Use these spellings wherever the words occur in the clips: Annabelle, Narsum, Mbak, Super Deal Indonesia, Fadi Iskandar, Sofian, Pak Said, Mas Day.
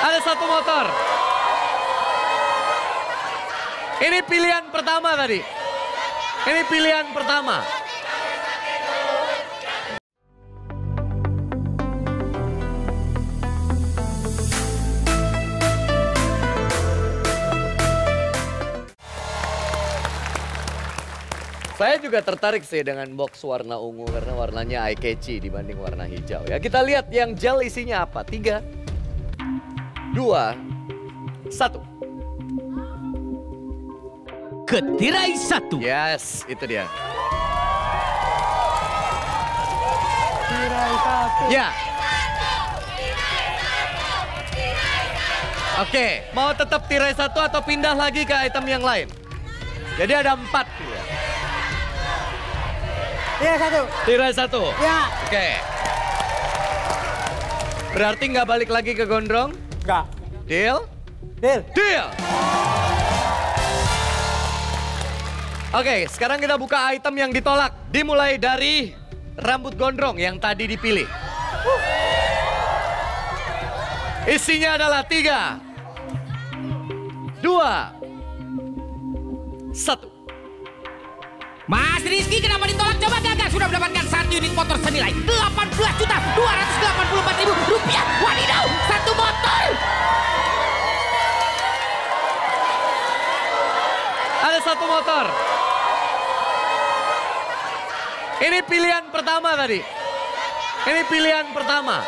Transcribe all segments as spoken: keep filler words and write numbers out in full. Ada satu motor. Ini pilihan pertama tadi. Ini pilihan pertama. Saya juga tertarik sih dengan box warna ungu karena warnanya eye catchy dibanding warna hijau ya. Kita lihat yang gel isinya apa. Tiga, dua, satu. Ketirai satu. Yes, itu dia. Tirai satu. Ya. Oke, mau tetap tirai satu atau pindah lagi ke item yang lain? Jadi ada empat. Tirai satu. Tirai satu? Ya. Oke. Okay. Berarti nggak balik lagi ke gondrong? Nggak. Deal? Deal. Deal! Oke, okay, sekarang kita buka item yang ditolak. Dimulai dari rambut gondrong yang tadi dipilih. Uh. Isinya adalah tiga, dua, satu. Mas Rizky kenapa ditolak? Coba Gaga sudah mendapatkan satu unit motor senilai delapan belas juta dua ratus delapan puluh empat ribu rupiah. Wadidaw, satu motor. Ada satu motor. Ini pilihan pertama tadi. Ini pilihan pertama.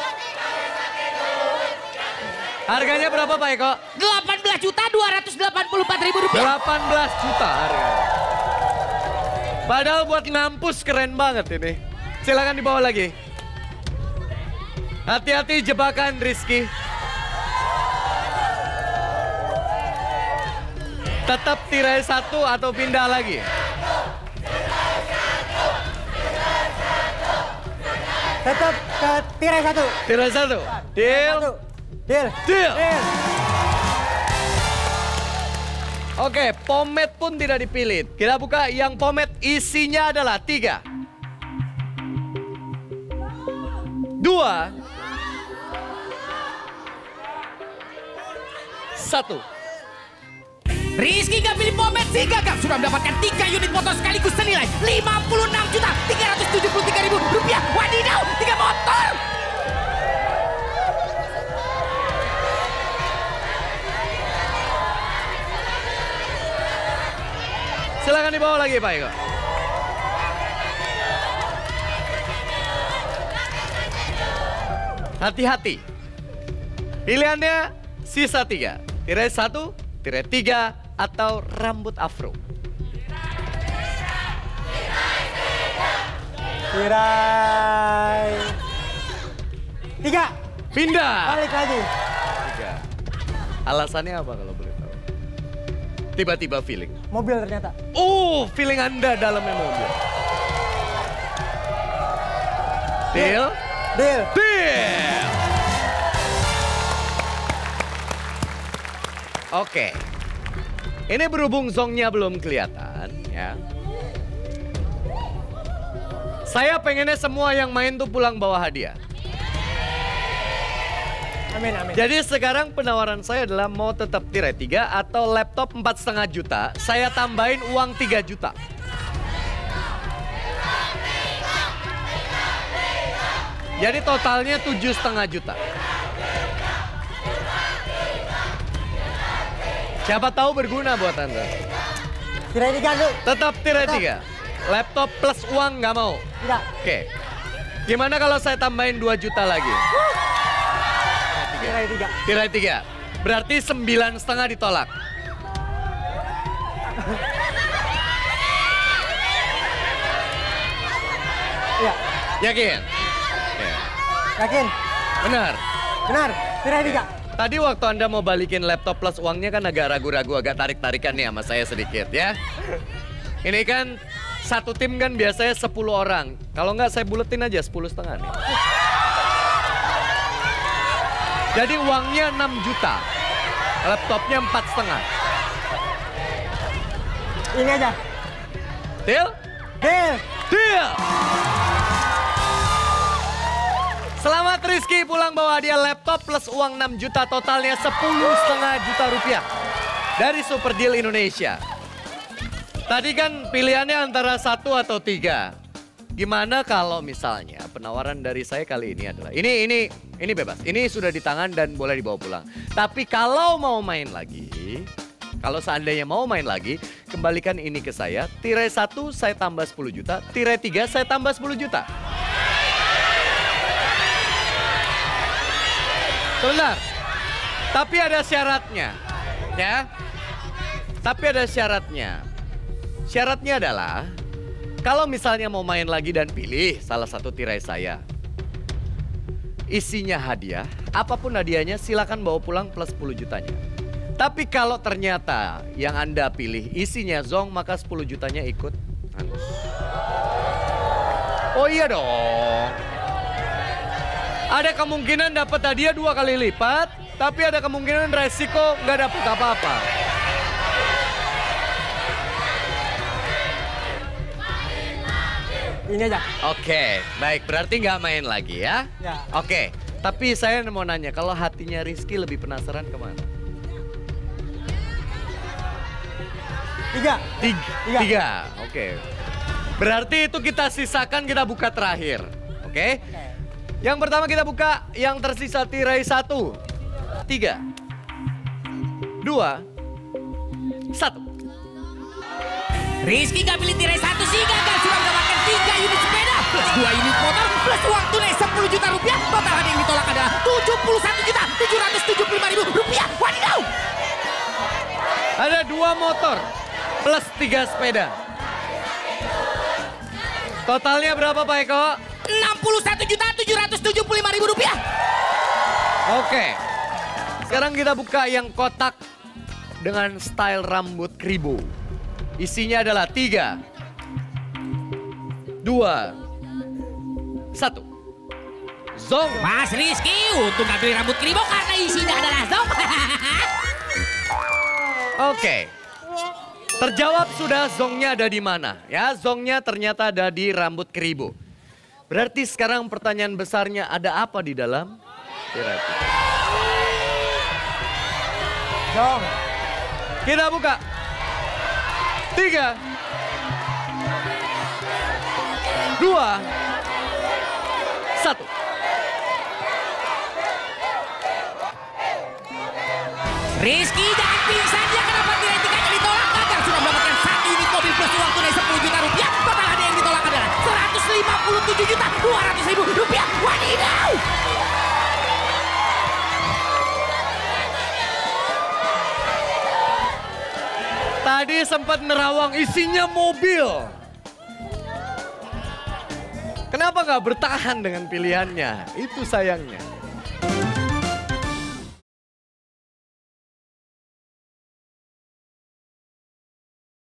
Harganya berapa Pak Eko? delapan belas juta dua ratus delapan puluh empat ribu rupiah. delapan belas juta harganya. Padahal buat ngampus keren banget ini. Silakan dibawa lagi. Hati-hati jebakan Rizky. Tetap tirai satu atau pindah lagi. Tetap ke tirai satu. Tirai satu. Deal. Deal. Deal. Oke, pomade pun tidak dipilih. Kita buka yang pomade isinya adalah tiga, dua, satu. Rizky gak pilih pomade sih Gagap. Sudah mendapatkan tiga unit motor sekaligus senilai lima puluh enam juta tiga ratus tujuh puluh tiga ribu rupiah. Wadidaw, tiga motor. Silakan dibawa lagi Pak Eko. Hati-hati. Pilihannya sisa tiga. Tirai satu, tirai tiga, atau rambut afro. Tirai tiga. Pindah. Balik lagi. Tiga. Alasannya apa kalau boleh? Tiba-tiba feeling. Mobil ternyata. Oh, feeling Anda dalamnya mobil. Deal? Deal. Deal. Oke. Okay. Ini berhubung zongnya belum kelihatan, ya. Saya pengennya semua yang main tuh pulang bawa hadiah. Amin, amin. Jadi sekarang penawaran saya adalah mau tetap tirai tiga atau laptop empat setengah juta, saya tambahin uang tiga juta. Jadi totalnya tujuh setengah juta. Siapa tahu berguna buat Anda. Tirai tiga dulu. Tetap tirai tiga. Laptop plus uang nggak mau. Tidak. Oke. Gimana kalau saya tambahin dua juta lagi? Tirai tiga. Tirai tiga. Berarti sembilan setengah ditolak. Ya. Yakin? Ya. Yakin? Benar. Benar. Tirai tiga. Tadi waktu Anda mau balikin laptop plus uangnya kan agak ragu-ragu, agak tarik-tarikan nih sama saya sedikit ya. Ini kan satu tim kan biasanya sepuluh orang. Kalau nggak saya buletin aja sepuluh setengah nih. Jadi uangnya enam juta, laptopnya empat setengah. Ini aja. Deal? Deal. Deal. Selamat Rizky pulang bawa dia laptop plus uang enam juta, totalnya sepuluh koma lima juta rupiah dari Super Deal Indonesia. Tadi kan pilihannya antara satu atau tiga. Gimana kalau misalnya penawaran dari saya kali ini adalah ini ini ini bebas. Ini sudah di tangan dan boleh dibawa pulang. Tapi kalau mau main lagi, kalau seandainya mau main lagi, kembalikan ini ke saya. Tirai satu saya tambah sepuluh juta, tirai tiga saya tambah sepuluh juta. Benar. Tapi ada syaratnya. Ya. Tapi ada syaratnya. Syaratnya adalah kalau misalnya mau main lagi dan pilih salah satu tirai saya, isinya hadiah, apapun hadiahnya silakan bawa pulang plus sepuluh jutanya. Tapi kalau ternyata yang Anda pilih isinya zong, maka sepuluh jutanya ikut Anda. Oh iya dong. Ada kemungkinan dapat hadiah dua kali lipat, tapi ada kemungkinan resiko nggak dapat apa-apa. Ini aja. Oke, okay, baik. Berarti nggak main lagi ya? Ya. Oke, okay, tapi saya mau nanya, kalau hatinya Rizky lebih penasaran kemana? Tiga. Tiga. Tiga. Tiga. Oke. Okay. Berarti itu kita sisakan, kita buka terakhir. Oke? Okay? Okay. Yang pertama kita buka yang tersisa tirai satu, tiga, dua, satu. Rizky gak pilih tirai satu sih, gagal. Sudah mendapatkan tiga unit sepeda, plus dua unit motor, plus uang tunai sepuluh juta rupiah. Total hadiah yang ditolak adalah tujuh puluh satu juta tujuh ratus tujuh puluh lima ribu rupiah. Wadidaw! Ada dua motor, plus tiga sepeda. Totalnya berapa Pak Eko? enam puluh satu juta tujuh ratus tujuh puluh lima ribu rupiah. Oke, sekarang kita buka yang kotak dengan style rambut kribo. Isinya adalah tiga, dua, satu. Zong. Mas Rizky untung gak pilih rambut kribo karena isinya adalah zong. Oke, terjawab sudah zongnya ada di mana? Ya, zongnya ternyata ada di rambut kribo. Berarti sekarang pertanyaan besarnya ada apa di dalam? Tirai-tirai. Zong. Kita buka. Tiga, dua, satu. Rizky jangan pingsan dia kenapa tirai tiganya ditolak? Gagal, sudah mendapatkan satu unit mobil plus uang tunai sepuluh juta rupiah. Total hadiah yang ditolak adalah seratus lima puluh tujuh juta dua ratus ribu rupiah. Wadidaw! Tadi sempat nerawang isinya mobil. Kenapa nggak bertahan dengan pilihannya? Itu sayangnya.